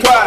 Down,